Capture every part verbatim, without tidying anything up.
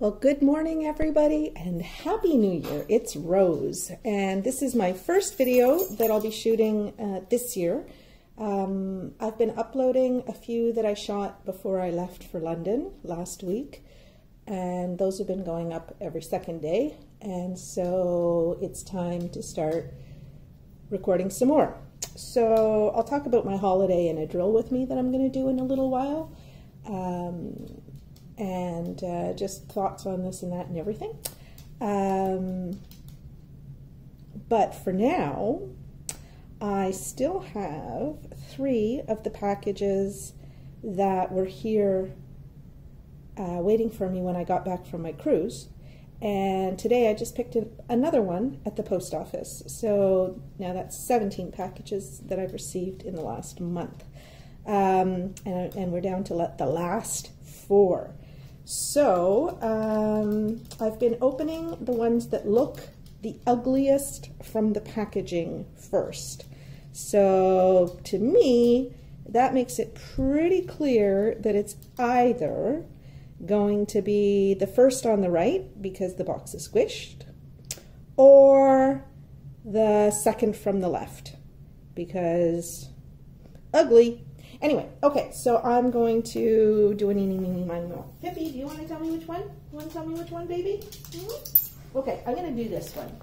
Well, good morning everybody and Happy New Year. It's Rose and this is my first video that I'll be shooting uh, this year. Um, I've been uploading a few that I shot before I left for London last week, and those have been going up every second day, and so it's time to start recording some more. So I'll talk about my holiday and a drill with me that I'm going to do in a little while. Um, and uh, just thoughts on this and that and everything. Um, but for now, I still have three of the packages that were here uh, waiting for me when I got back from my cruise. And today I just picked another one at the post office. So now that's seventeen packages that I've received in the last month. Um, and, and we're down to let the last four. So um, I've been opening the ones that look the ugliest from the packaging first. So to me, that makes it pretty clear that it's either going to be the first on the right because the box is squished, or the second from the left because ugly. Anyway, okay, so I'm going to do an eeny, meeny, miny, moe. Pippi, do you want to tell me which one? You want to tell me which one, baby? Mm-hmm. Okay, I'm going to do this one.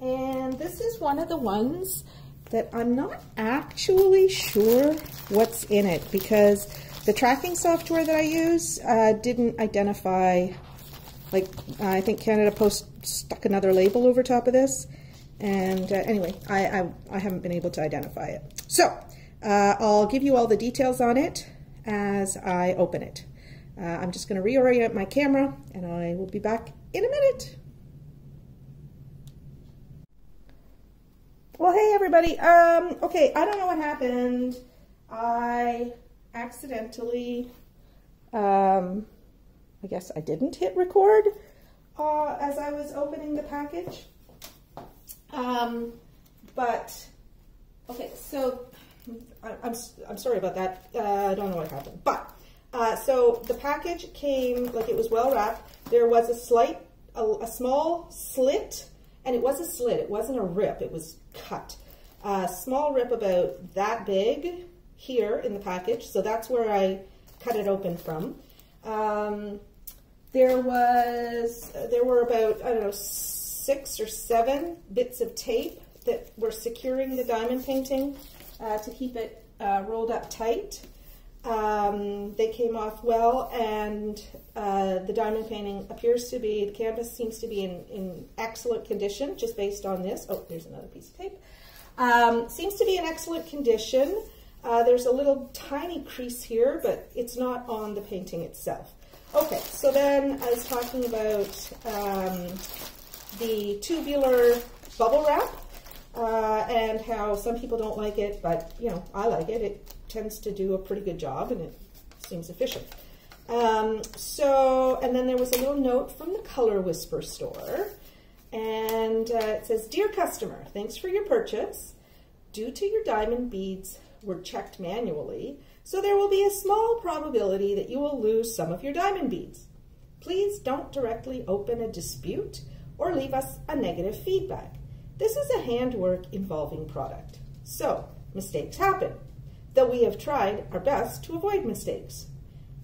And this is one of the ones that I'm not actually sure what's in it, because the tracking software that I use uh, didn't identify, like, I think Canada Post stuck another label over top of this. And uh, anyway, I, I, I haven't been able to identify it. So Uh, I'll give you all the details on it as I open it. Uh, I'm just going to reorient my camera and I will be back in a minute. Well, hey everybody. Um, okay, I don't know what happened. I accidentally, um, I guess I didn't hit record uh, as I was opening the package. Um, but, okay, so I'm, I'm sorry about that. Uh, I don't know what happened. But, uh, so the package came, like, it was well wrapped. There was a slight, a, a small slit, and it was a slit. It wasn't a rip. It was cut. A uh, small rip about that big here in the package. So that's where I cut it open from. Um, there was, there were about, I don't know, six or seven bits of tape that were securing the diamond painting. Uh, to keep it uh, rolled up tight. Um, they came off well, and uh, the diamond painting appears to be, the canvas seems to be in, in excellent condition, just based on this. Oh, there's another piece of tape. Um, seems to be in excellent condition. Uh, there's a little tiny crease here, but it's not on the painting itself. Okay, so then I was talking about um, the tubular bubble wrap. Uh, and how some people don't like it, but, you know, I like it. It tends to do a pretty good job, and it seems efficient. Um, so, and then there was a little note from the ColorWhisper store, and uh, it says, "Dear customer, thanks for your purchase. Due to your diamond beads were checked manually, so there will be a small probability that you will lose some of your diamond beads. Please don't directly open a dispute or leave us a negative feedback. This is a handwork involving product, so mistakes happen, though we have tried our best to avoid mistakes.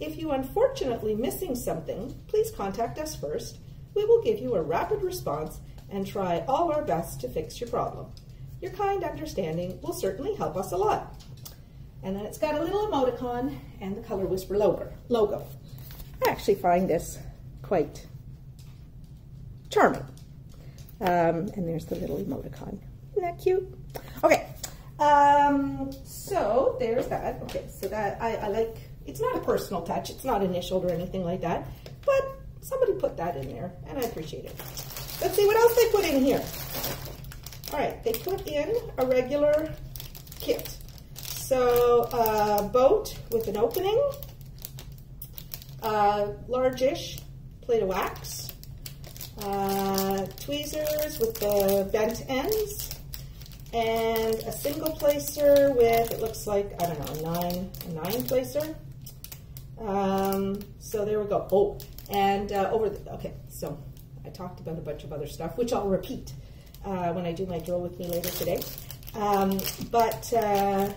If you unfortunately missing something, please contact us first. We will give you a rapid response and try all our best to fix your problem. Your kind understanding will certainly help us a lot." And then it's got a little emoticon and the ColorWhisper logo. I actually find this quite charming. Um, and there's the little emoticon. Isn't that cute? Okay, um, so there's that. Okay, so that I, I like, it's not a personal touch, it's not initialed or anything like that, but somebody put that in there, and I appreciate it. Let's see what else they put in here. All right, they put in a regular kit. So a boat with an opening, a large-ish plate of wax, Uh, tweezers with the bent ends, and a single placer with, it looks like, I don't know, a nine, a nine placer, Um, so there we go. Oh, and uh, over the, okay, so I talked about a bunch of other stuff, which I'll repeat uh, when I do my drill with me later today. Um, but, uh,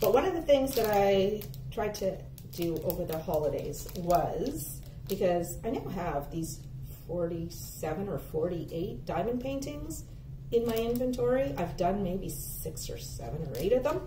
but one of the things that I tried to do over the holidays was, because I now have these forty-seven or forty-eight diamond paintings in my inventory. I've done maybe six or seven or eight of them.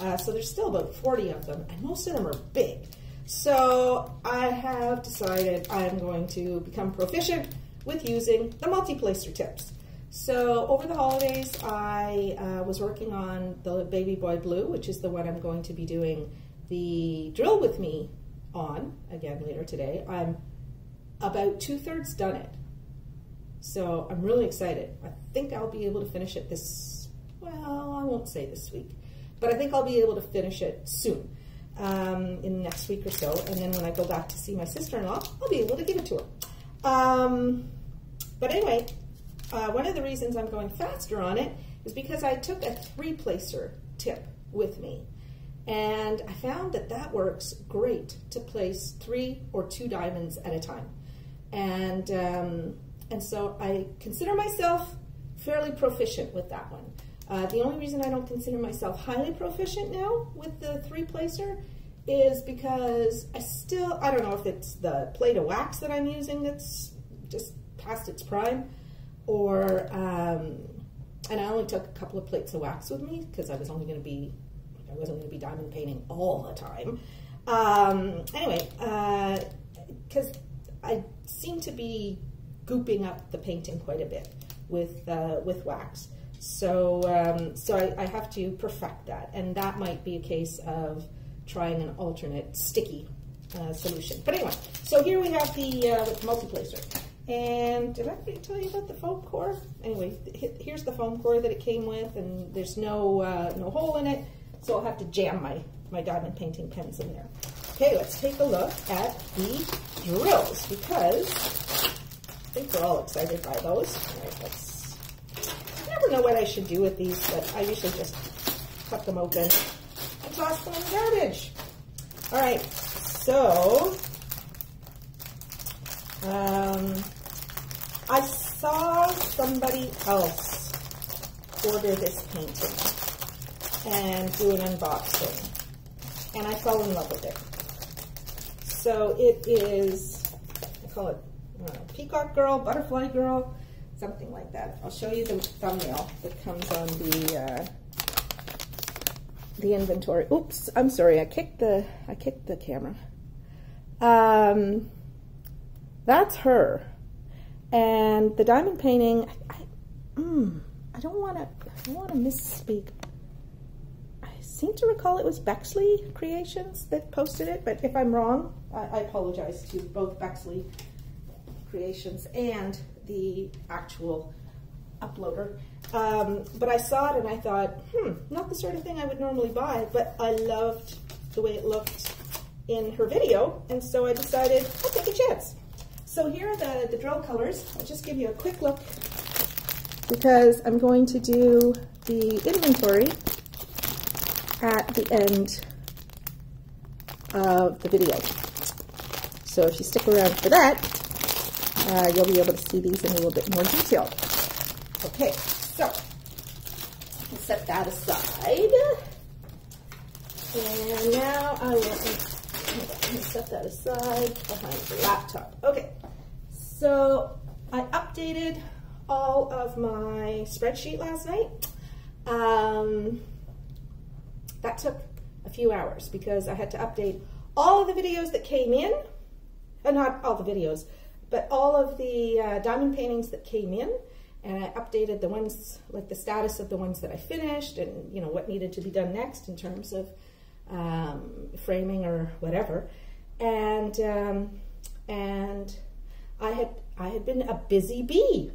Uh, so there's still about forty of them, and most of them are big. So I have decided I'm going to become proficient with using the multi-placer tips. So over the holidays, I uh, was working on the Baby Boy Blue, which is the one I'm going to be doing the drill with me on again later today. I'm about two-thirds done it. So I'm really excited. I think I'll be able to finish it this, well, I won't say this week, but I think I'll be able to finish it soon, um, in the next week or so. And then when I go back to see my sister-in-law, I'll be able to give it to her. Um, but anyway, uh, one of the reasons I'm going faster on it is because I took a three-placer tip with me. And I found that that works great to place three or two diamonds at a time. And, um, and so I consider myself fairly proficient with that one. Uh, the only reason I don't consider myself highly proficient now with the three-placer is because I still, I don't know if it's the plate of wax that I'm using that's just past its prime, or, um, and I only took a couple of plates of wax with me because I was only going to be, I wasn't going to be diamond painting all the time. Um, anyway, because uh, I seem to be gooping up the painting quite a bit with, uh, with wax. So, um, so I, I have to perfect that, and that might be a case of trying an alternate sticky uh, solution. But anyway, so here we have the, uh, the multi-placer. And did I tell you about the foam core? Anyway, here's the foam core that it came with, and there's no uh, no hole in it, so I'll have to jam my my diamond painting pens in there. Okay, let's take a look at the drills, because I think we're all excited by those. All right, let's. I never know what I should do with these, but I usually just cut them open and toss them in the garbage. All right, so um, I saw somebody else order this painting and do an unboxing, and I fell in love with it. So it is, I call it I don't know, Peacock Girl, Butterfly Girl, something like that. I'll show you the thumbnail that comes on the uh, the inventory. Oops, I'm sorry. I kicked the I kicked the camera. Um, that's her, and the diamond painting. I, I, mm, I don't want to. I don't want to misspeak. I seem to recall it was Bexley Creations that posted it, but if I'm wrong, I, I apologize to both Bexley Creations and the actual uploader. Um, but I saw it and I thought, hmm, not the sort of thing I would normally buy, but I loved the way it looked in her video, and so I decided I'll take a chance. So here are the, the drill colors. I'll just give you a quick look because I'm going to do the inventory at the end of the video. So if you stick around for that, Uh, you'll be able to see these in a little bit more detail. Okay, so I'll set that aside. And now I will set that aside behind the laptop. Okay, so I updated all of my spreadsheet last night. Um, that took a few hours because I had to update all of the videos that came in, uh, not all the videos, but all of the uh, diamond paintings that came in, and I updated the ones, like the status of the ones that I finished, and you know what needed to be done next in terms of um, framing or whatever. And um, and I had I had been a busy bee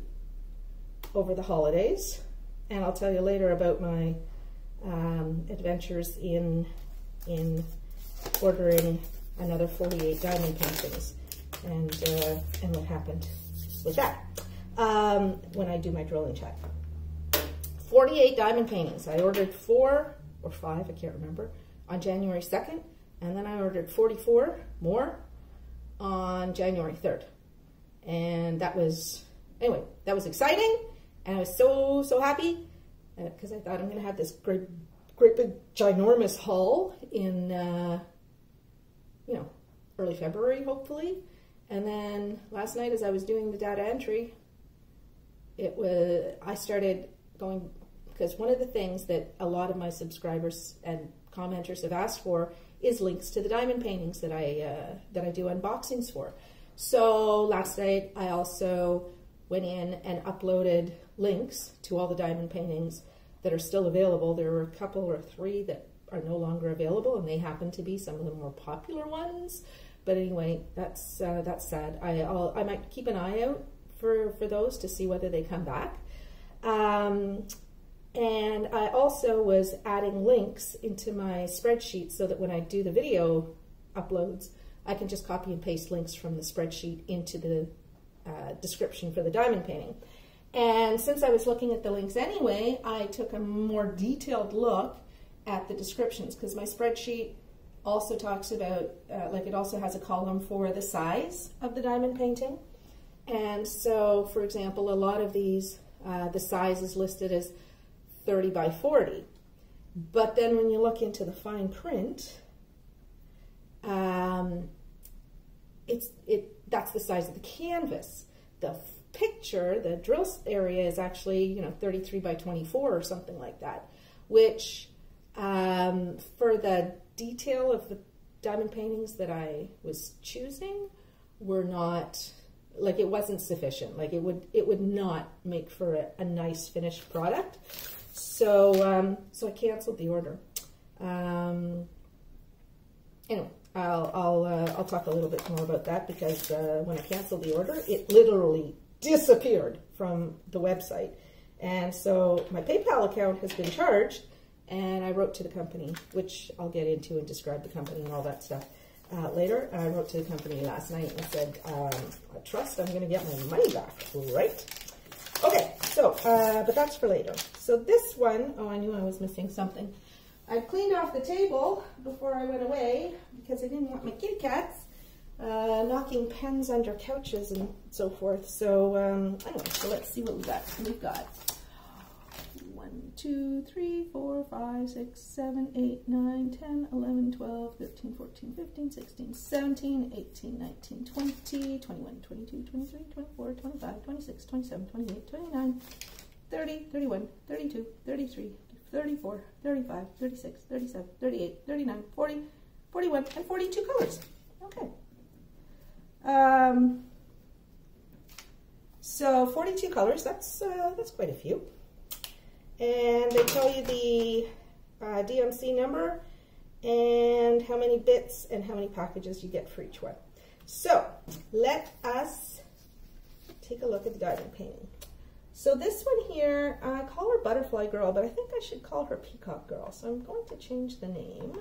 over the holidays, and I'll tell you later about my um, adventures in in ordering another forty-eight diamond paintings. And, uh, and what happened with that um, when I do my drilling check. forty-eight diamond paintings. I ordered four or five, I can't remember, on January second. And then I ordered forty-four more on January third. And that was, anyway, that was exciting. And I was so, so happy because uh, I thought I'm going to have this great, great big ginormous haul in, uh, you know, early February, hopefully. And then last night as I was doing the data entry, it was, I started going, because one of the things that a lot of my subscribers and commenters have asked for is links to the diamond paintings that I, uh, that I do unboxings for. So last night I also went in and uploaded links to all the diamond paintings that are still available. There were a couple or three that are no longer available, and they happen to be some of the more popular ones. But anyway, that's uh, that's sad. I I'll, I might keep an eye out for for those to see whether they come back. Um, and I also was adding links into my spreadsheet so that when I do the video uploads, I can just copy and paste links from the spreadsheet into the uh, description for the diamond painting. And since I was looking at the links anyway, I took a more detailed look at the descriptions, because my spreadsheet also talks about, uh, like it also has a column for the size of the diamond painting. And so, for example, a lot of these, uh, the size is listed as thirty by forty. But then when you look into the fine print, um, it's, it, that's the size of the canvas. The picture, the drill area is actually, you know, thirty-three by twenty-four or something like that, which um, for the detail of the diamond paintings that I was choosing were not, like it wasn't sufficient. Like it would, it would not make for a, a nice finished product. So, um, so I canceled the order. Um, anyway, I'll, I'll, uh, I'll talk a little bit more about that, because uh, when I canceled the order, it literally disappeared from the website. And so my PayPal account has been charged, and I wrote to the company, which I'll get into and describe the company and all that stuff uh, later. I wrote to the company last night and said, um, I trust I'm going to get my money back, right? Okay, so, uh, but that's for later. So this one, oh, I knew I was missing something. I cleaned off the table before I went away because I didn't want my kitty cats uh, knocking pens under couches and so forth. So um, anyway, so let's see what we got. We've got one, two, three, four, five, six, seven, eight, nine, ten, eleven, twelve, thirteen, fourteen, fifteen, sixteen, seventeen, eighteen, nineteen, twenty, twenty-one, twenty-two, twenty-three, twenty-four, twenty-five, twenty-six, twenty-seven, twenty-eight, twenty-nine, thirty, thirty-one, thirty-two, thirty-three, thirty-four, thirty-five, thirty-six, thirty-seven, thirty-eight, thirty-nine, forty, forty-one, and forty-two colors. Okay. Um, so forty-two colors, that's, uh, that's quite a few. And they tell you the uh, D M C number and how many bits and how many packages you get for each one. So let us take a look at the diamond painting. So this one here, I call her Butterfly Girl, but I think I should call her Peacock Girl. So I'm going to change the name.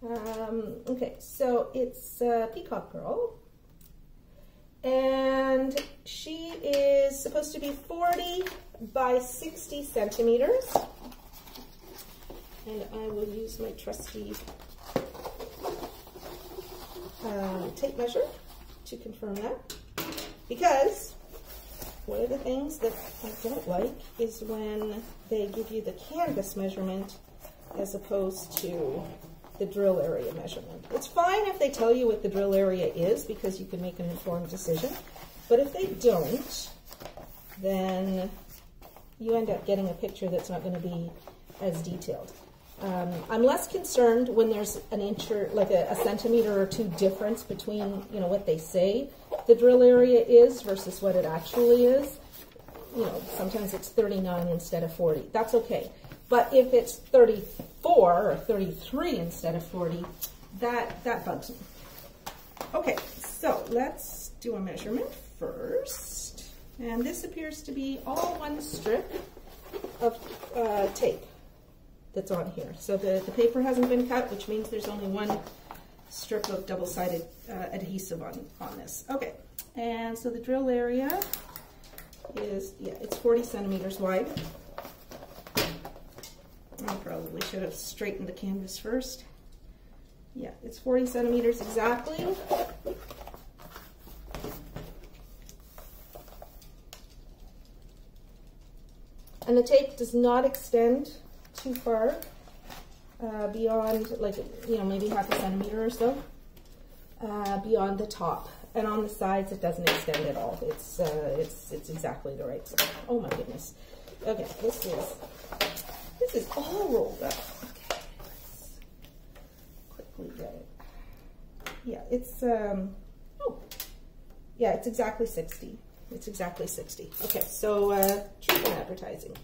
Um, okay, so it's uh, Peacock Girl. And she is supposed to be forty by sixty centimeters. And I will use my trusty uh, tape measure to confirm that. Because one of the things that I don't like is when they give you the canvas measurement as opposed to the drill area measurement. It's fine if they tell you what the drill area is, because you can make an informed decision, but if they don't, then you end up getting a picture that's not going to be as detailed. Um, I'm less concerned when there's an inch or like a, a centimeter or two difference between, you know, what they say the drill area is versus what it actually is. You know, sometimes it's thirty-nine instead of forty. That's okay. But if it's thirty-four or thirty-three instead of forty, that, that bugs me. Okay, so let's do a measurement first. And this appears to be all one strip of uh, tape that's on here. So the, the paper hasn't been cut, which means there's only one strip of double-sided uh, adhesive on, on this. Okay, and so the drill area is, yeah, it's forty centimeters wide. I probably should have straightened the canvas first. Yeah, it's forty centimeters exactly. And the tape does not extend too far uh, beyond, like, you know, maybe half a centimeter or so uh, beyond the top. And on the sides, it doesn't extend at all. It's uh, it's it's exactly the right size. Oh my goodness. Okay, this is this is all rolled up. Okay, let's quickly get it. Yeah, it's um oh yeah, it's exactly sixty. It's exactly sixty. Okay, so uh, cheap on advertising.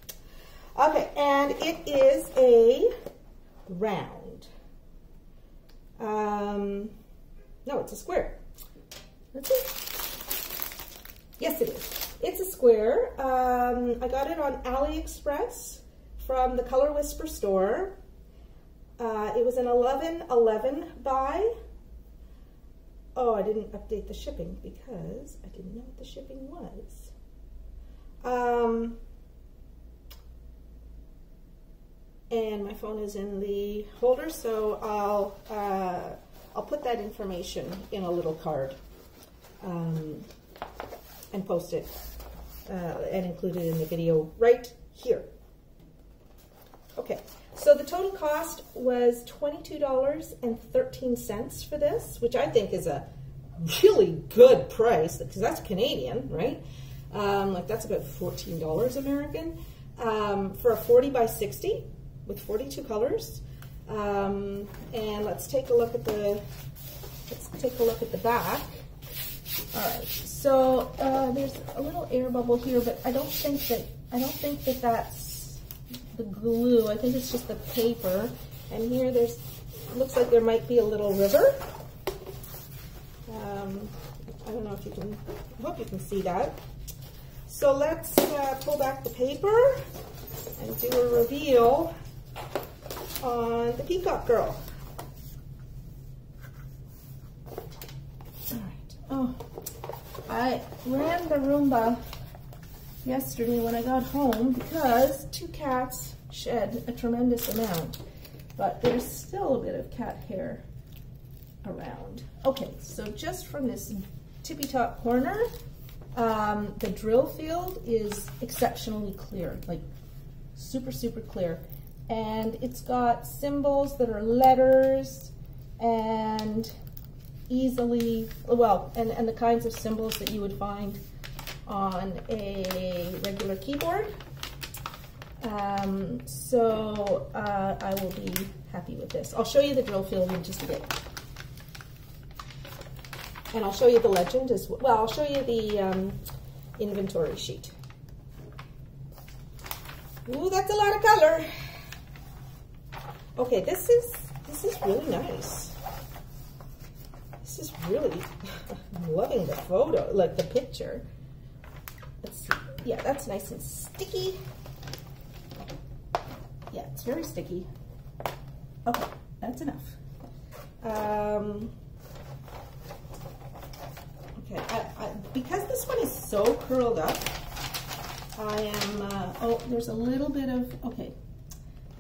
Okay, and it is a round. Um, no, it's a square. That's it. Yes, it is. It's a square. Um, I got it on AliExpress from the ColorWhisper store. Uh, it was an eleven eleven buy. Oh, I didn't update the shipping because I didn't know what the shipping was. Um, and my phone is in the holder, so I'll uh, I'll put that information in a little card um, and post it uh, and include it in the video right here. Okay. So the total cost was twenty-two dollars and thirteen cents for this, which I think is a really good price because that's Canadian, right? Um, like that's about fourteen dollars American um, for a forty by sixty with forty-two colors. Um, and let's take a look at the let's take a look at the back. All right, so uh, there's a little air bubble here, but I don't think that I don't think that that's the glue. I think it's just the paper. And here there's, looks like there might be a little river. Um, I don't know if you can, I hope you can see that. So let's uh, pull back the paper and do a reveal on the Peacock Girl. All right. Oh, I ran the Roomba yesterday when I got home because two cats shed a tremendous amount, but there's still a bit of cat hair around. Okay, so just from this tippy top corner, um, the drill field is exceptionally clear, like super, super clear. And it's got symbols that are letters and easily, well, and, and the kinds of symbols that you would find on a regular keyboard. Um, so uh, I will be happy with this. I'll show you the drill field in just a bit. And I'll show you the legend as well. Well, I'll show you the um, inventory sheet. Ooh, that's a lot of color. Okay, this is, this is really nice. This is really, I'm loving the photo, like the picture. Let's see. Yeah, that's nice and sticky. Yeah, it's very sticky. Okay, that's enough. Um, okay, I, I, because this one is so curled up, I am, uh, oh, there's a little bit of, okay,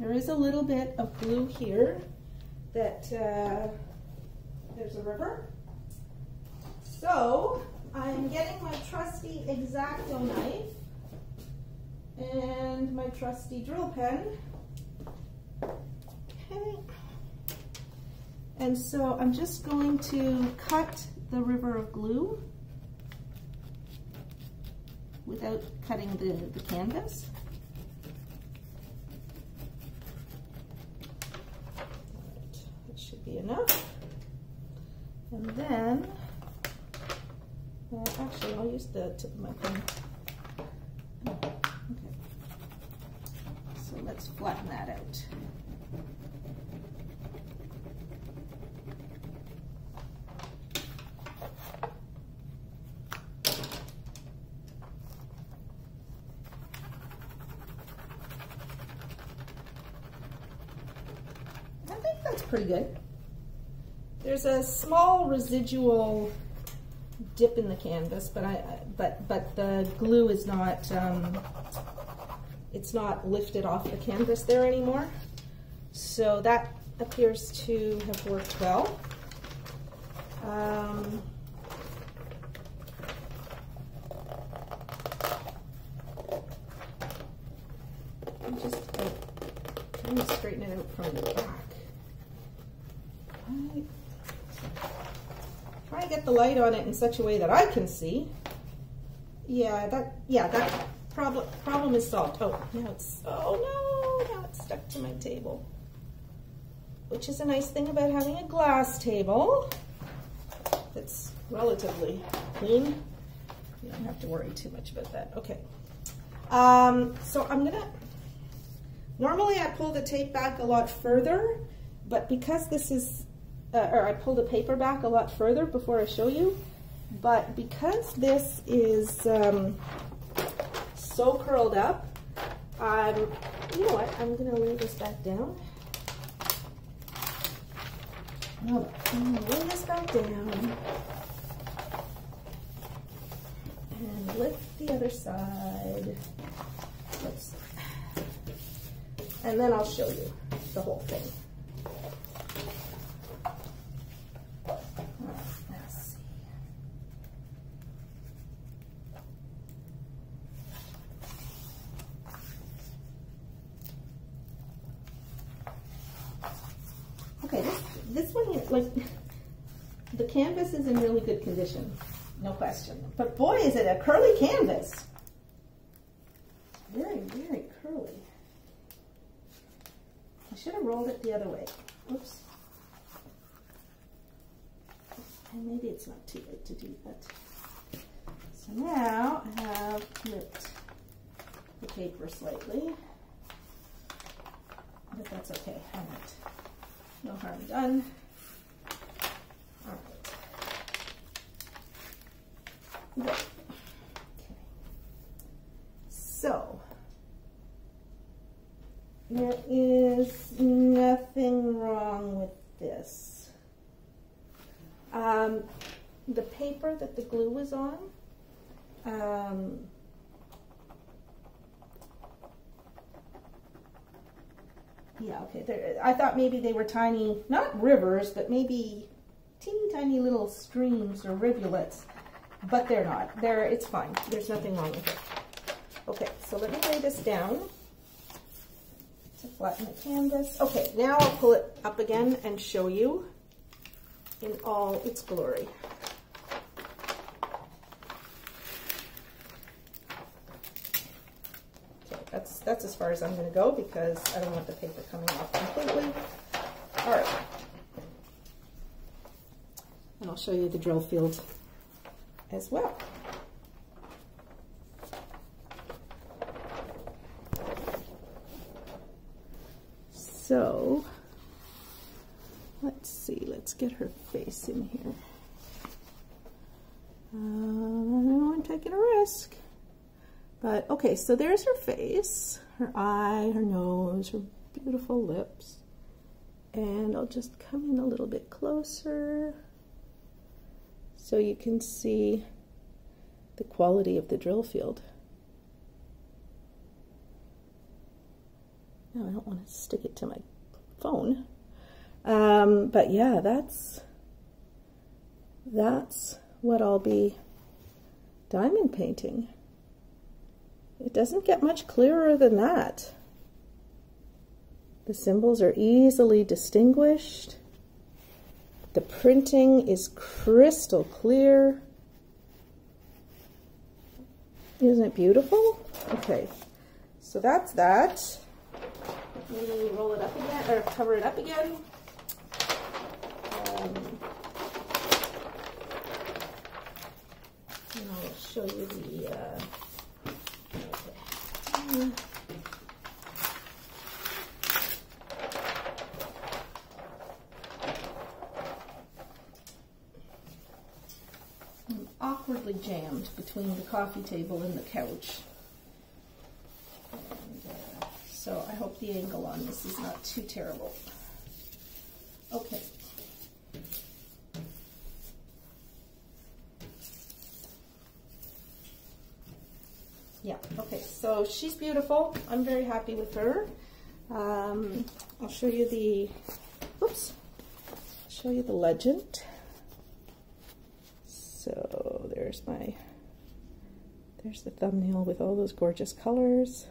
there is a little bit of glue here that, uh, there's a river. So, I'm getting my trusty X-Acto knife and my trusty drill pen. Okay. And so I'm just going to cut the river of glue without cutting the, the canvas. All right. That should be enough. And then Uh, actually, I'll use the tip of my thumb. Oh, okay. So let's flatten that out. I think that's pretty good. There's a small residual dip in the canvas, but I, but but the glue is not, um, it's not lifted off the canvas there anymore. So that appears to have worked well. Um, I'm just like, trying to straighten it out from the back. Right. Try to get the light on it in such a way that I can see. Yeah, that yeah that problem problem is solved. Oh, now it's oh no, now it's stuck to my table, which is a nice thing about having a glass table. That's relatively clean. You don't have to worry too much about that. Okay. Um, so I'm gonna, normally I pull the tape back a lot further, but because this is, uh, or I pull the paper back a lot further before I show you, but because this is um, so curled up, I'm, you know what, I'm gonna lay this back down. I'm gonna lay this back down and lift the other side. Oops. And then I'll show you the whole thing. Let's see. Okay, this, this one is like, the canvas is in really good condition. No question. But boy, is it a curly canvas. Very, very curly. I should have rolled it the other way. Oops. And maybe it's not too late to do that. So now I have flipped the paper slightly. But that's okay. I won't. No harm done. Okay. So there is nothing wrong with this. Um, the paper that the glue was on, um, yeah, okay. There, I thought maybe they were tiny, not rivers, but maybe teeny tiny little streams or rivulets. But they're not. They're, it's fine. There's nothing wrong with it. Okay, so let me lay this down to flatten the canvas. Okay, now I'll pull it up again and show you in all its glory. Okay, that's, that's as far as I'm going to go because I don't want the paper coming off completely. All right. And I'll show you the drill field as well. So let's see, let's get her face in here. Uh, I don't know, I'm taking a risk. But okay, so there's her face, her eye, her nose, her beautiful lips. And I'll just come in a little bit closer, so you can see the quality of the drill field. Now I don't want to stick it to my phone, um, but yeah, that's that's what I'll be diamond painting. It doesn't get much clearer than that. The symbols are easily distinguished. The printing is crystal clear. Isn't it beautiful? Okay, so that's that. Let me roll it up again, or cover it up again. Um, and I'll show you the, uh, okay. Mm. Awkwardly jammed between the coffee table and the couch. And, uh, so I hope the angle on this is not too terrible. Okay. Yeah, okay, so she's beautiful. I'm very happy with her. Um, I'll show you the show you the legend. So there's my, there's the thumbnail with all those gorgeous colors,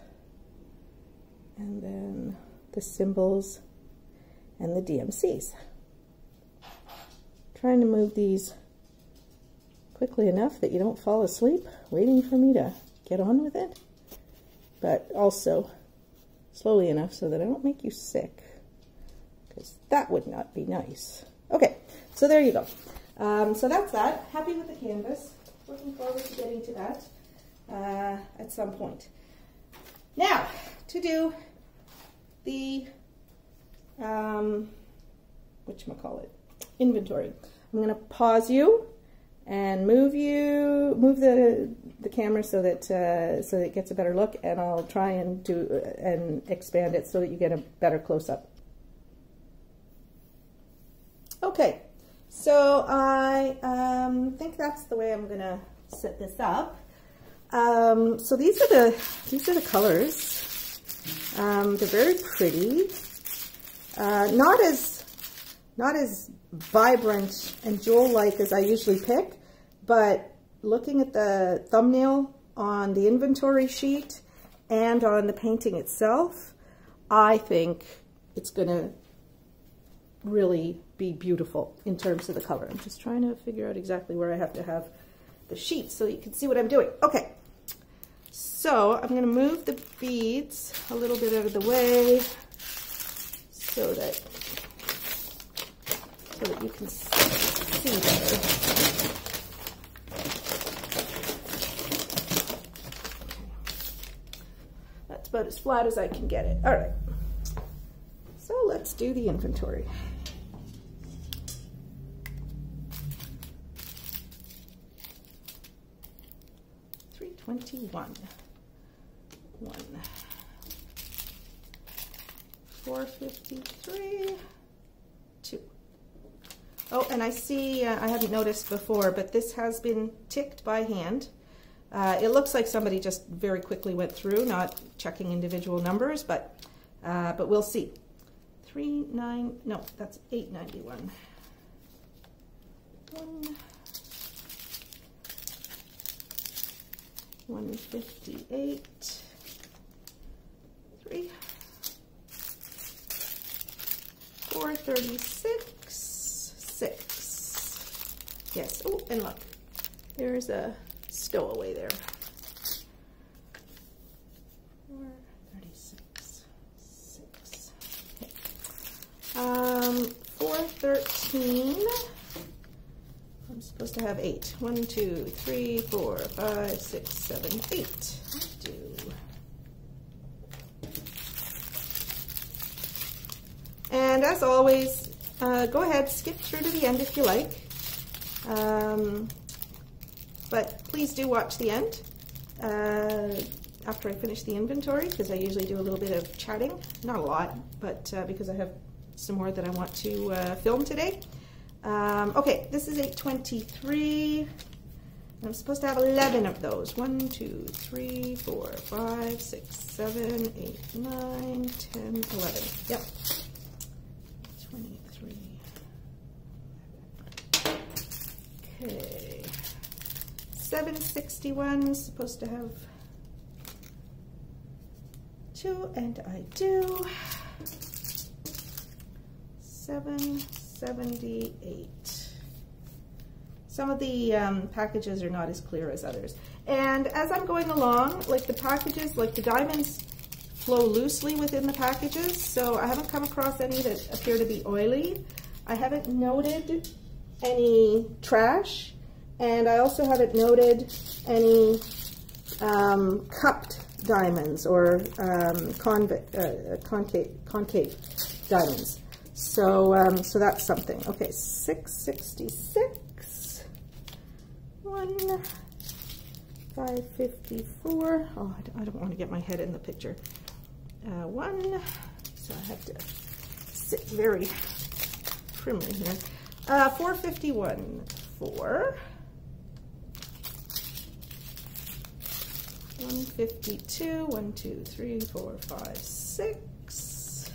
and then the symbols and the D M Cs. Trying to move these quickly enough that you don't fall asleep waiting for me to get on with it, but also slowly enough so that I don't make you sick, because that would not be nice. Okay, so there you go. Um, so that's that. Happy with the canvas. Looking forward to getting to that uh, at some point. Now, to do the, um, whatchamacallit, inventory. I'm going to pause you and move you, move the, the camera so that, uh, so that it gets a better look, and I'll try and do, uh, and expand it so that you get a better close-up. Okay, so I um, think that's the way I'm going to set this up. Um, so these are the, these are the colors. Um, they're very pretty, uh, not as, not as vibrant and jewel-like as I usually pick, but looking at the thumbnail on the inventory sheet and on the painting itself, I think it's going to really be beautiful in terms of the color. I'm just trying to figure out exactly where I have to have the sheet so you can see what I'm doing. Okay, so I'm going to move the beads a little bit out of the way so that so that you can see better. That's about as flat as I can get it. All right. So let's do the inventory. three twenty-one. one. four fifty-three. two. Oh, and I see, uh, I hadn't noticed before, but this has been ticked by hand. Uh, it looks like somebody just very quickly went through, not checking individual numbers, but, uh, but we'll see. Three, nine, no, that's eight ninety-one. One. one fifty-eight. Three. four thirty-six. Six. Yes. Oh, and look, there's a stowaway there. four thirty-six. Six. Okay. Um, four thirteen. I'm supposed to have eight. One, two, three, four, five, six, seven, eight. Let's do. And as always, Uh, go ahead, skip through to the end if you like, um, but please do watch the end uh, after I finish the inventory, because I usually do a little bit of chatting, not a lot, but uh, because I have some more that I want to uh, film today. Um, okay, this is eight twenty-three, I'm supposed to have eleven of those. one, two, three, four, five, six, seven, eight, nine, ten, eleven, yep. Okay, seven sixty-one, supposed to have two, and I do. seven seventy-eight. Some of the um, packages are not as clear as others. And as I'm going along, like the packages, like the diamonds flow loosely within the packages, so I haven't come across any that appear to be oily. I haven't noted any trash, and I also haven't noted any um, cupped diamonds or um, convict, uh, concave, concave diamonds. So, um, so that's something. Okay, six sixty-six, one, five fifty-four. Oh, I don't want to get my head in the picture. Uh, one, so I have to sit very primly here. Uh, four fifty-one, four, one fifty-two, one, two, three, four, five, six,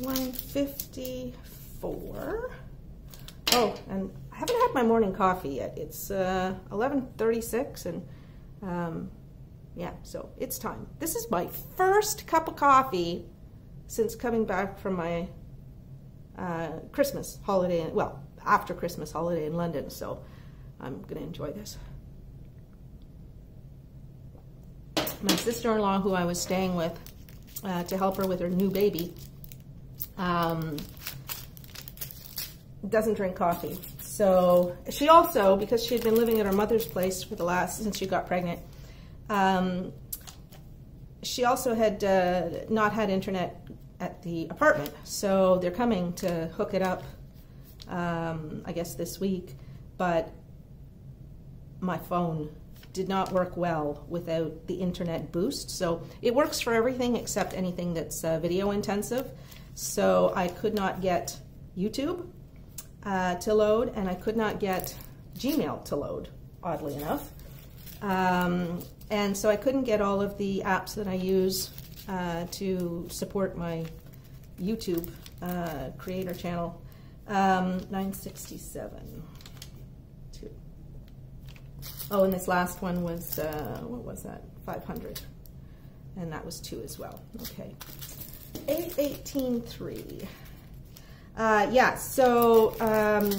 one fifty-four. Oh, and I haven't had my morning coffee yet. It's uh, eleven thirty-six, and um, yeah, so it's time. This is my first cup of coffee since coming back from my uh, Christmas holiday, in, well, after Christmas holiday in London, so I'm gonna enjoy this. My sister-in-law, who I was staying with uh, to help her with her new baby, um, doesn't drink coffee. So she also, because she had been living at her mother's place for the last, since she got pregnant, um, she also had uh, not had internet at the apartment. So they're coming to hook it up, um, I guess this week, but my phone did not work well without the internet boost. So it works for everything except anything that's uh, video intensive. So I could not get YouTube uh, to load, and I could not get Gmail to load, oddly enough. Um, and so I couldn't get all of the apps that I use uh, to support my YouTube uh, creator channel. Um, nine sixty-seven. Oh, and this last one was, uh, what was that, five hundred, and that was two as well. Okay, eight eighteen three. Uh, yeah, so um,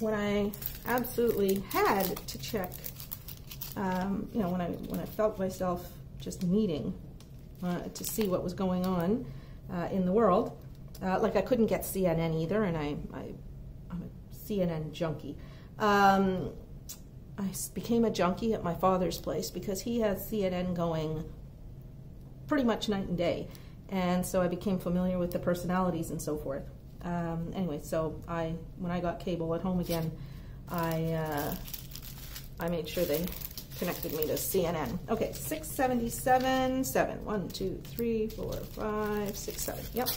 when I absolutely had to check, um, you know, when I, when I felt myself just needing uh, to see what was going on uh, in the world, uh, like I couldn't get C N N either, and I, I, I'm a C N N junkie. Um, I became a junkie at my father's place because he has C N N going pretty much night and day, and so I became familiar with the personalities and so forth. Um, anyway, so I, when I got cable at home again, I uh, I made sure they connected me to C N N. Okay, six seventy-seven, seven, one, two, three, four, five, six, seven. Yep.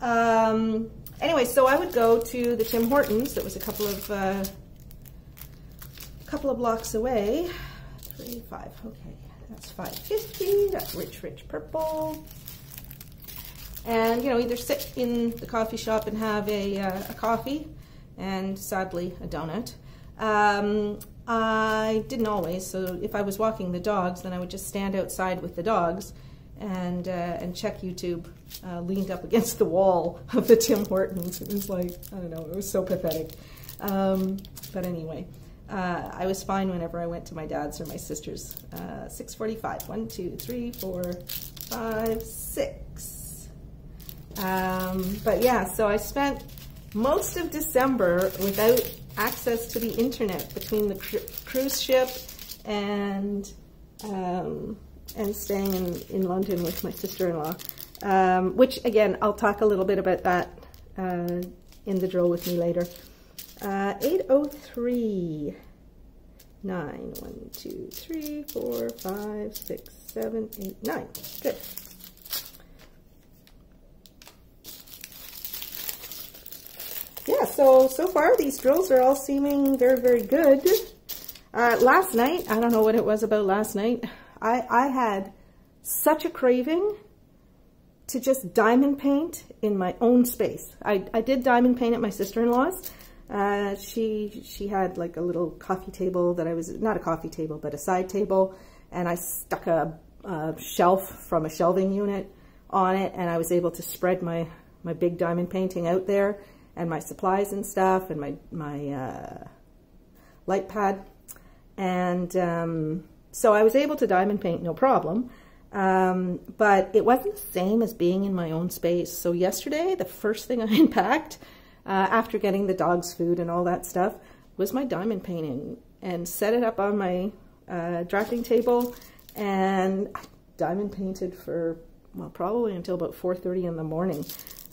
Um, anyway, so I would go to the Tim Hortons. That was a couple of. Uh, couple of blocks away. Three, five, okay, that's five fifty, that's rich, rich purple. And, you know, either sit in the coffee shop and have a, uh, a coffee, and sadly, a donut. Um, I didn't always, so if I was walking the dogs, then I would just stand outside with the dogs and, uh, and check YouTube, uh, leaned up against the wall of the Tim Hortons. It was like, I don't know, it was so pathetic. Um, but anyway. Uh, I was fine whenever I went to my dad's or my sister's. Uh, six forty-five. One, two, three, four, five, six. Um, but yeah, so I spent most of December without access to the internet between the cru cruise ship and um, and staying in, in London with my sister-in-law. Um, which again, I'll talk a little bit about that uh, in the drill with me later. Uh, eight oh three, nine, one, two, three, four, five, six, seven, eight, nine, good. Yeah, so, so far these drills are all seeming very, very good. Uh, last night, I don't know what it was about last night, I, I had such a craving to just diamond paint in my own space. I, I did diamond paint at my sister-in-law's. Uh, she, she had like a little coffee table that I was, not a coffee table, but a side table. And I stuck a, a shelf from a shelving unit on it. And I was able to spread my, my big diamond painting out there, and my supplies and stuff, and my, my, uh, light pad. And, um, so I was able to diamond paint, no problem. Um, but it wasn't the same as being in my own space. So yesterday, the first thing I unpacked, Uh, after getting the dog's food and all that stuff, was my diamond painting, and set it up on my uh, drafting table, and I diamond painted for, well, probably until about four thirty in the morning.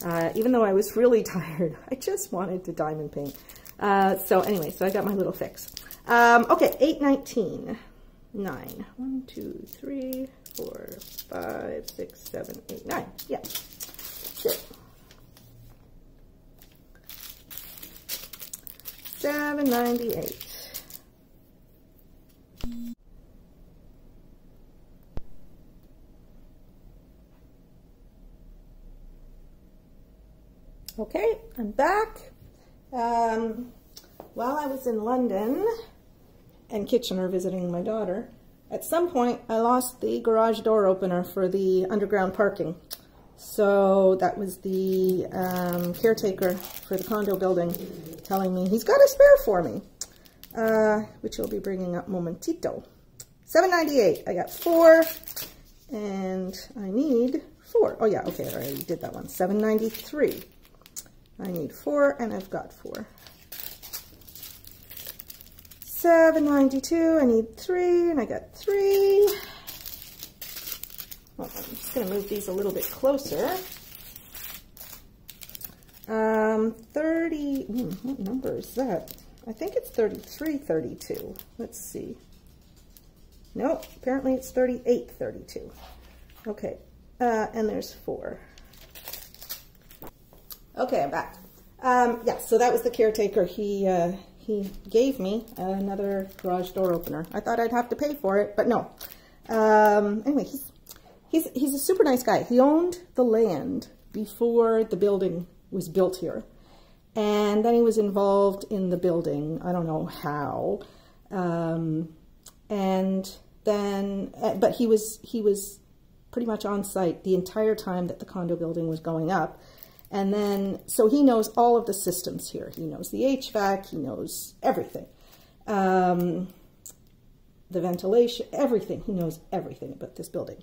Uh, even though I was really tired, I just wanted to diamond paint. Uh, so anyway, so I got my little fix. Um, okay, eight nineteen. nine. one, two, three, four, five, six, seven, eight, nine. Yeah. Sure. seven ninety-eight. Okay, I'm back. Um, while I was in London and Kitchener visiting my daughter, at some point I lost the garage door opener for the underground parking. So that was the um, caretaker for the condo building telling me he's got a spare for me, uh, which he'll be bringing up momentito. seven ninety-eight. I got four, and I need four. Oh yeah, okay, I already did that one. seven ninety-three. I need four, and I've got four. seven ninety-two. I need three, and I got three. Well, I'm just going to move these a little bit closer. Um, thirty, what number is that? I think it's thirty-three thirty-two. Let's see. No, apparently it's thirty-eight thirty-two. Okay, uh, and there's four. Okay, I'm back. Um, yeah, so that was the caretaker. He, uh, he gave me another garage door opener. I thought I'd have to pay for it, but no. Um, anyway, he's He's, he's a super nice guy. He owned the land before the building was built here. And then he was involved in the building. I don't know how. Um, and then, but he was, he was pretty much on site the entire time that the condo building was going up. And then, so he knows all of the systems here. He knows the H V A C, he knows everything. Um, the ventilation, everything. He knows everything about this building.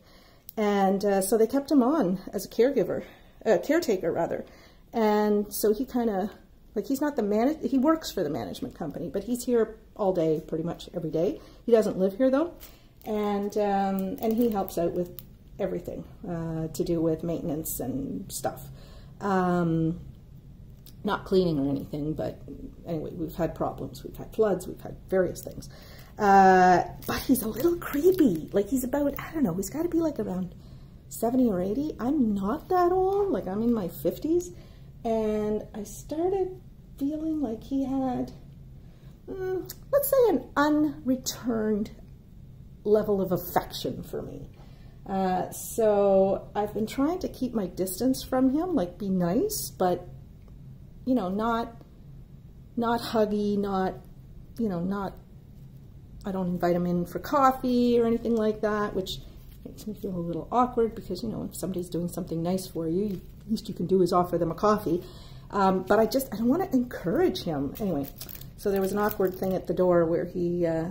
And uh, so they kept him on as a caregiver, uh, caretaker rather. And so he kind of, like he's not the man, he works for the management company, but he's here all day, pretty much every day. He doesn't live here though. And, um, and he helps out with everything uh, to do with maintenance and stuff. Um, not cleaning or anything, but anyway, we've had problems. We've had floods, we've had various things. Uh, but he's a little creepy. Like he's about, I don't know, he's got to be like around seventy or eighty. I'm not that old. Like I'm in my fifties. And I started feeling like he had, mm, let's say an unreturned level of affection for me. Uh, so I've been trying to keep my distance from him, like be nice, but you know, not, not huggy, not, you know, not, I don't invite him in for coffee or anything like that, which makes me feel a little awkward because, you know, if somebody's doing something nice for you, the least you can do is offer them a coffee. Um, but I just, I don't want to encourage him. Anyway, so there was an awkward thing at the door where he, uh,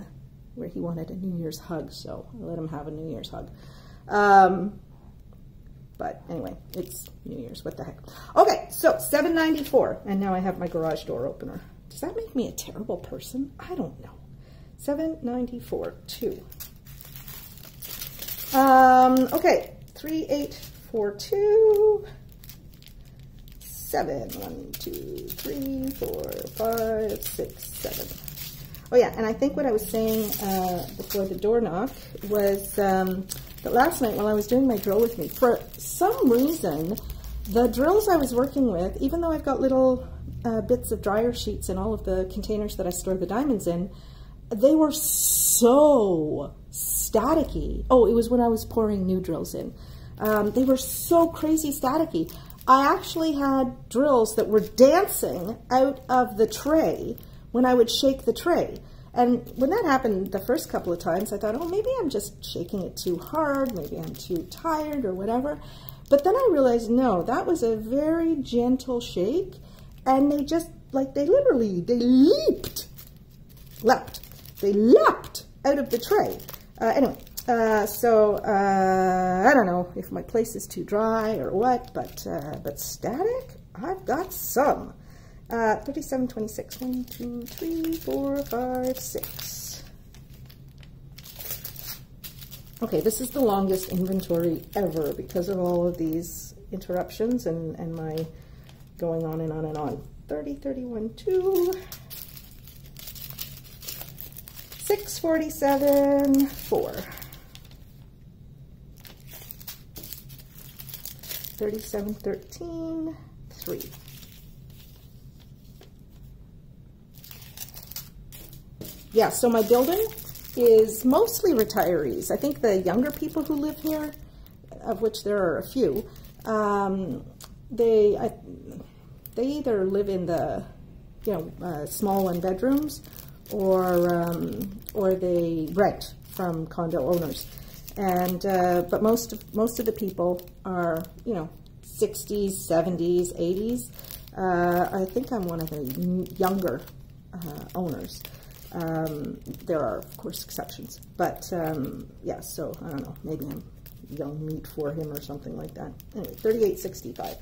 where he wanted a New Year's hug, so I let him have a New Year's hug. Um, but anyway, it's New Year's, what the heck. Okay, so seven ninety-four, and now I have my garage door opener. Does that make me a terrible person? I don't know. seven ninety-four, two. Um, okay, three eight four two. seven, one, two, three, four, five, six, seven. Oh yeah, and I think what I was saying uh, before the door knock was um, that last night while I was doing my drill with me, for some reason, the drills I was working with, even though I've got little uh, bits of dryer sheets in all of the containers that I store the diamonds in, they were so staticky. Oh, it was when I was pouring new drills in. Um, they were so crazy staticky. I actually had drills that were dancing out of the tray when I would shake the tray. And when that happened the first couple of times, I thought, oh, maybe I'm just shaking it too hard. Maybe I'm too tired or whatever. But then I realized, no, that was a very gentle shake. And they just, like, they literally, they leaped, leapt. They leapt out of the tray. Uh, anyway, uh, so uh, I don't know if my place is too dry or what, but uh, but static, I've got some. Uh, thirty-seven twenty-six, one, two, three, four, five, six. Okay, this is the longest inventory ever because of all of these interruptions and, and my going on and on and on. thirty, thirty-one, two. six forty-seven, four. thirty-seven, thirteen, three. Yeah, so my building is mostly retirees. I think the younger people who live here, of which there are a few, um, they, I, they either live in the, you know, uh, small one bedrooms, or um, or they rent from condo owners. And uh, but most of most of the people are, you know, sixties, seventies, eighties. Uh, I think I'm one of the younger uh, owners. Um, there are, of course, exceptions, but um, yeah. So I don't know. Maybe I'm young meat for him or something like that. Anyway, thirty-eight sixty-five.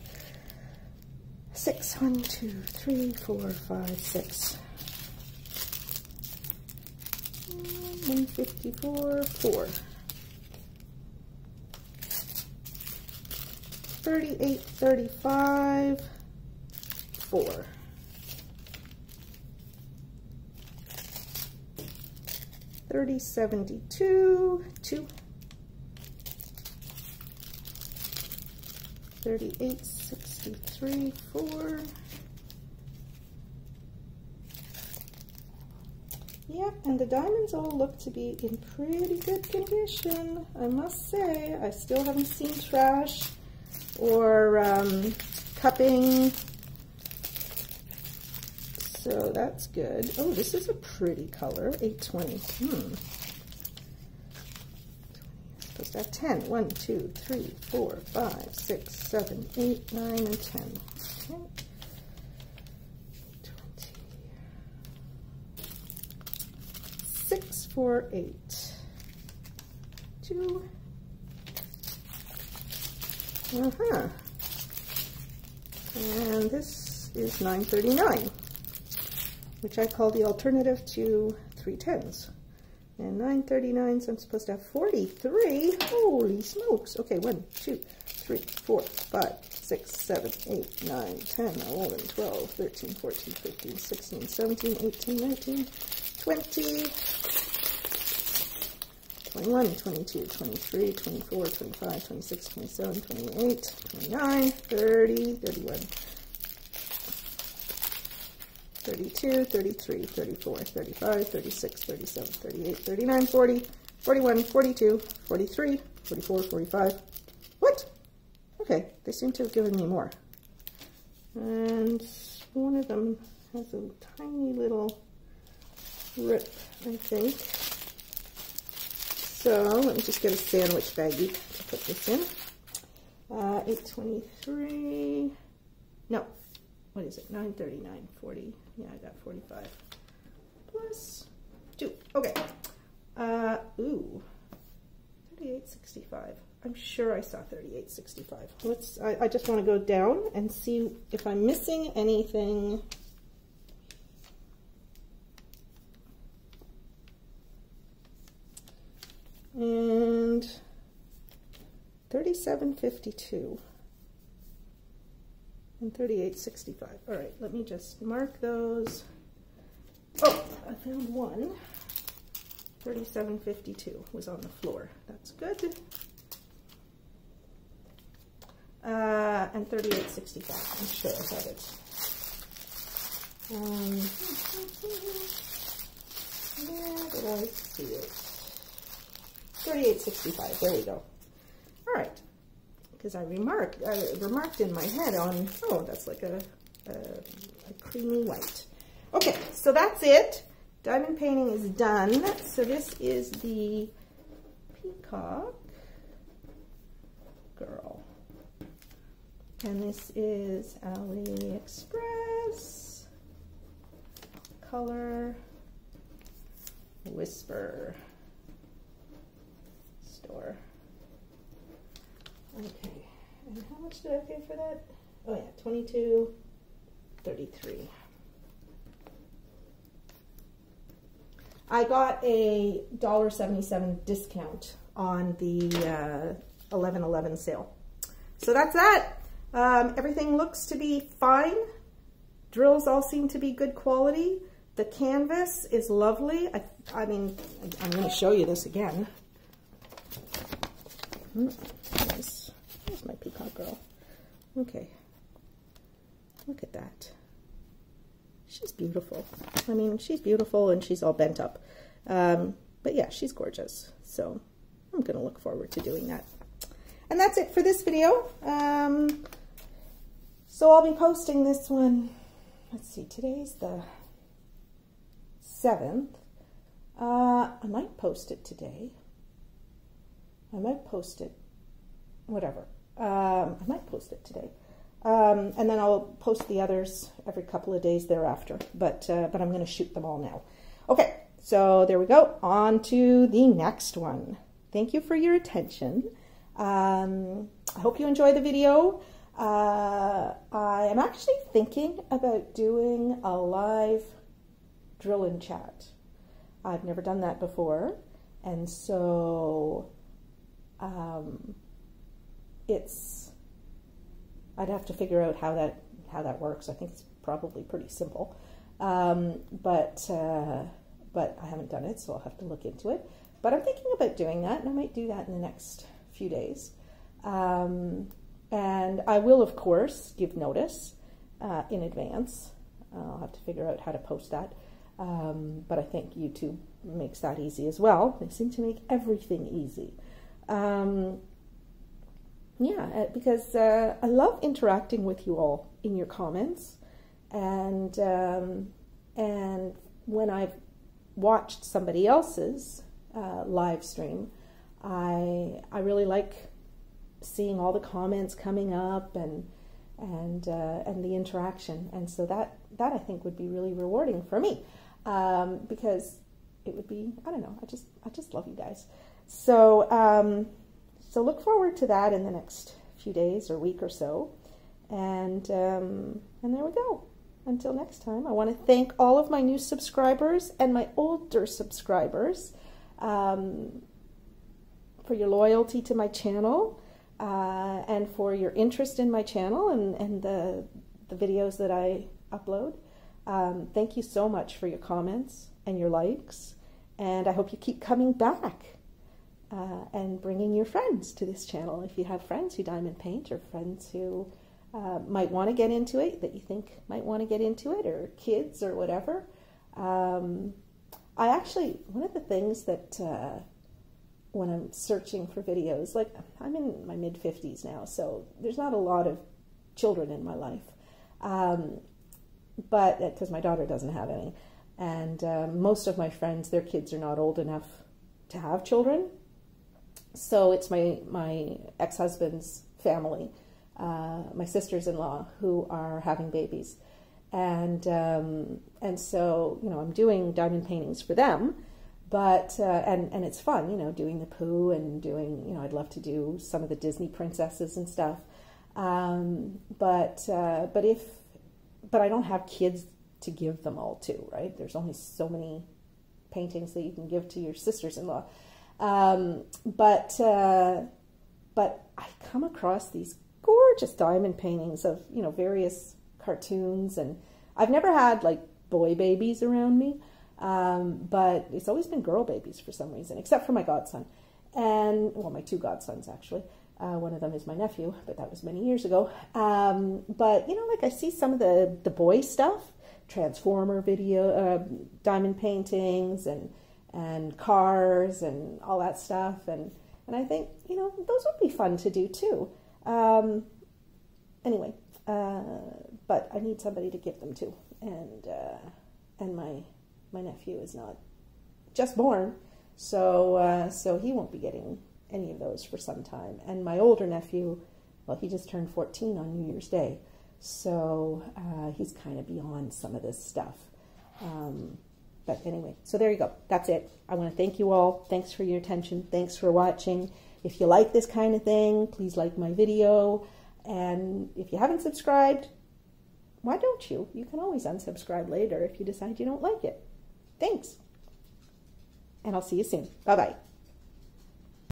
Six. One, two, three, four, five, six. One fifty-four. Four. Thirty-eight. Thirty-five. Four. Thirty seventy-two, two. Thirty-eight sixty-three, four. Yeah, and the diamonds all look to be in pretty good condition, I must say. I still haven't seen trash or um, cupping. So that's good. Oh, this is a pretty color, eight twenty. Hmm. Supposed to have ten. one, two, three, four, five, six, seven, eight, nine, and ten. Okay. twenty. six, four, eight. two. Uh huh. And this is nine thirty-nine. Which I call the alternative to three tens. And nine thirty-nines, I'm supposed to have forty-three. Holy smokes. Okay, one, two, three, four, five, six, seven, eight, nine, ten, eleven, twelve, thirteen, fourteen, fifteen, sixteen, seventeen, eighteen, nineteen, twenty, twenty-one, twenty-two, twenty-three, twenty-four, twenty-five, twenty-six, twenty-seven, twenty-eight, twenty-nine, thirty, thirty-one. thirty-two, thirty-three, thirty-four, thirty-five, thirty-six, thirty-seven, thirty-eight, thirty-nine, forty, forty-one, forty-two, forty-three, forty-four, forty-five. What? Okay, they seem to have given me more. And one of them has a tiny little rip, I think. So let me just get a sandwich baggie to put this in. Uh, eight twenty-three. No. What is it? nine thirty-nine, forty. Yeah, I got forty-five. Plus two. Okay. Uh, ooh. thirty-eight sixty-five. I'm sure I saw thirty-eight sixty-five. Let's, I, I just want to go down and see if I'm missing anything. And thirty-seven fifty-two. And thirty-eight sixty-five. All right, let me just mark those. Oh, I found one. thirty-seven fifty-two was on the floor. That's good. Uh, and thirty-eight sixty-five. I'm sure I got it. Um, where did I see it? thirty-eight sixty-five. There we go. All right. Because I remarked, I remarked in my head on, oh, that's like a, a, a creamy white. Okay, so that's it. Diamond painting is done. So this is the Peacock Girl. And this is AliExpress Color Whisper store. Okay, and how much did I pay for that? Oh yeah, twenty-two thirty-three. I got a dollar seventy-seven discount on the uh, eleven eleven sale. So that's that. Um, everything looks to be fine. Drills all seem to be good quality. The canvas is lovely. I, I mean, I'm going to show you this again. Mm-hmm. Nice. There's my Peacock Girl. Okay. Look at that. She's beautiful. I mean, she's beautiful and she's all bent up. Um, but yeah, she's gorgeous. So I'm going to look forward to doing that. And that's it for this video. Um, So I'll be posting this one, let's see, today's the seventh. Uh, I might post it today. I might post it, whatever. Um, I might post it today. Um, and then I'll post the others every couple of days thereafter. But, uh, but I'm going to shoot them all now. Okay, so there we go. On to the next one. Thank you for your attention. Um, I hope you enjoy the video. Uh, I am actually thinking about doing a live drill and chat. I've never done that before. And so um, it's, I'd have to figure out how that, how that works. I think it's probably pretty simple. Um, but, uh, but I haven't done it, so I'll have to look into it. But I'm thinking about doing that, and I might do that in the next few days. Um, and I will, of course, give notice uh, in advance. Uh, I'll have to figure out how to post that. Um, but I think YouTube makes that easy as well. They seem to make everything easy. Um, yeah, because uh, I love interacting with you all in your comments. And, um, and when I've watched somebody else's uh, live stream, I, I really like seeing all the comments coming up and and uh, and the interaction, and so that that I think would be really rewarding for me, um, because it would be, I don't know, I just I just love you guys. So um, so look forward to that in the next few days or week or so, and um, and there we go. Until next time, I want to thank all of my new subscribers and my older subscribers. Um, for your loyalty to my channel, uh, and for your interest in my channel and, and the, the videos that I upload. Um, thank you so much for your comments and your likes, and I hope you keep coming back uh, and bringing your friends to this channel. If you have friends who diamond paint, or friends who uh, might want to get into it, that you think might want to get into it, or kids or whatever. Um, I actually, one of the things that uh, when I'm searching for videos, like I'm in my mid fifties now, so there's not a lot of children in my life, um, but because my daughter doesn't have any, and uh, most of my friends, their kids are not old enough to have children, so it's my my ex-husband's family, uh, my sisters-in-law, who are having babies, and um, and so you know I'm doing diamond paintings for them. But, uh, and, and it's fun, you know, doing the Pooh and doing, you know, I'd love to do some of the Disney princesses and stuff. Um, but, uh, but if, but I don't have kids to give them all to, right? There's only so many paintings that you can give to your sisters-in-law. Um, but, uh, but I come across these gorgeous diamond paintings of, you know, various cartoons, and I've never had like boy babies around me. Um, but it's always been girl babies for some reason, except for my godson, and well, my two godsons actually. Uh, one of them is my nephew, but that was many years ago. Um, but you know, like I see some of the the boy stuff, Transformer video, uh, diamond paintings, and and cars, and all that stuff, and and I think you know those would be fun to do too. Um, anyway, uh, but I need somebody to give them to, and uh, and my. My nephew is not just born, so uh, so he won't be getting any of those for some time. And my older nephew, well, he just turned fourteen on New Year's Day, so uh, he's kind of beyond some of this stuff. Um, but anyway, so there you go. That's it. I want to thank you all. Thanks for your attention. Thanks for watching. If you like this kind of thing, please like my video. And if you haven't subscribed, why don't you? You can always unsubscribe later if you decide you don't like it. Thanks. And I'll see you soon. Bye-bye.